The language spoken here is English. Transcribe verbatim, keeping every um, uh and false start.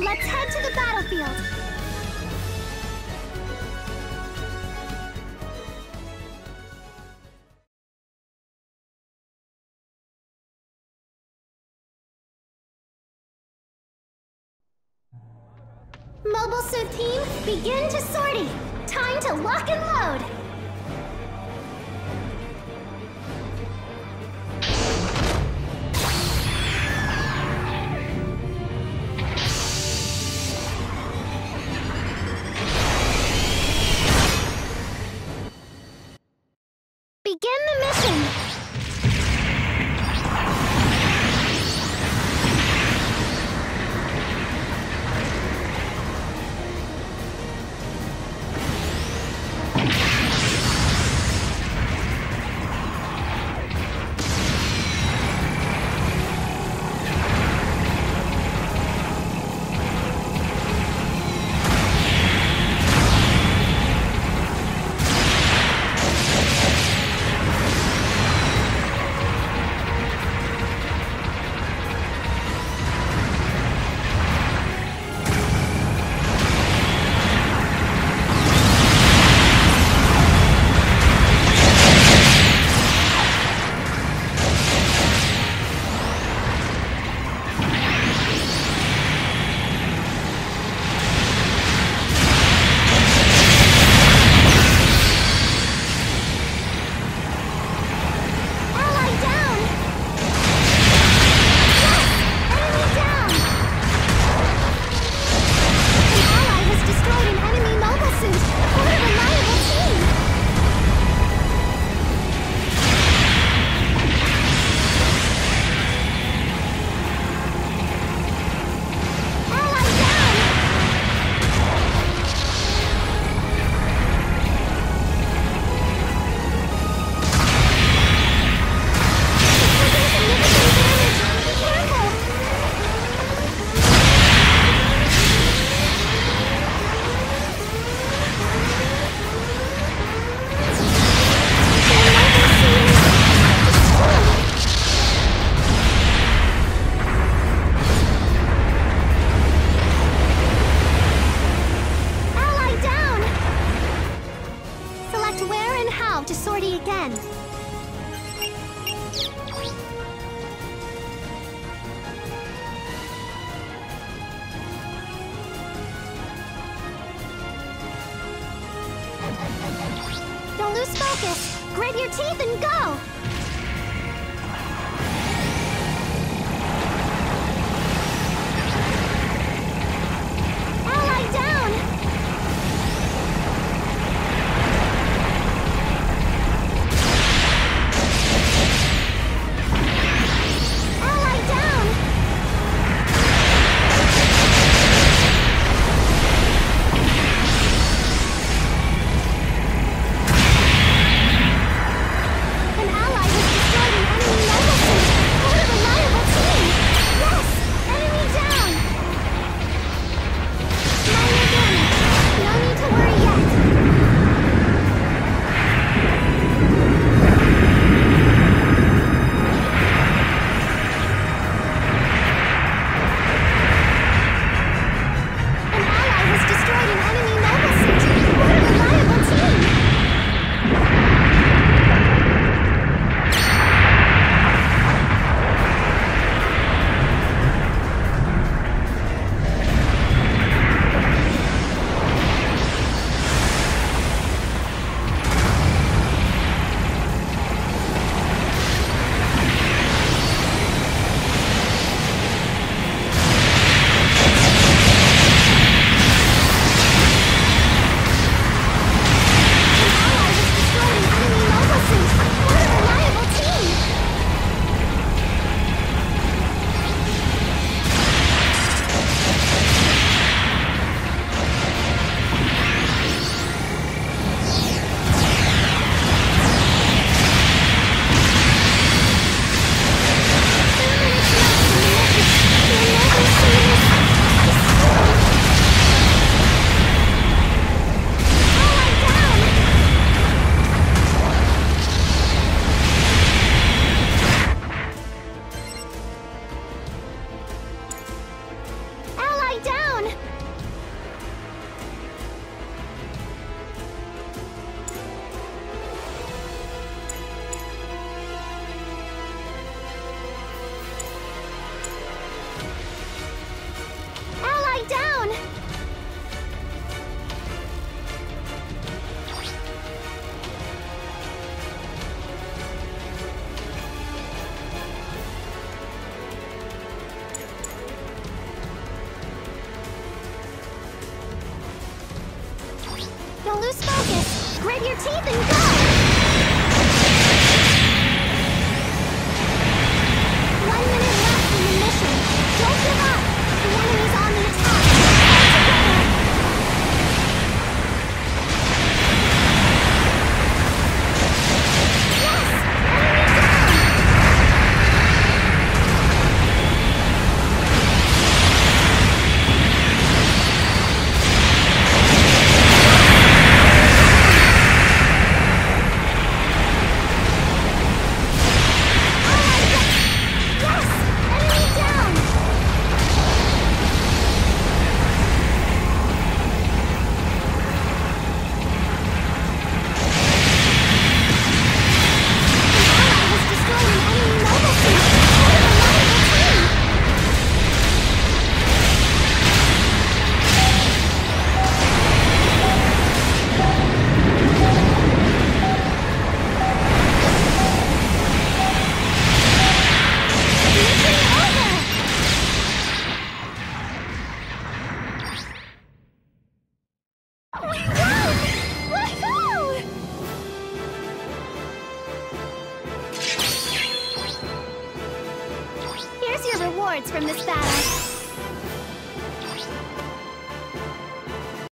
Let's head to the battlefield. Mobile Suit team, begin to sortie. Time to lock and load. Begin the mission! To sortie again. Don't lose focus. Grit your teeth and go. An ally Don't lose focus. Grit your teeth and go! One minute left in the mission. Don't give up. The enemy's on the attack. Your rewards from this battle.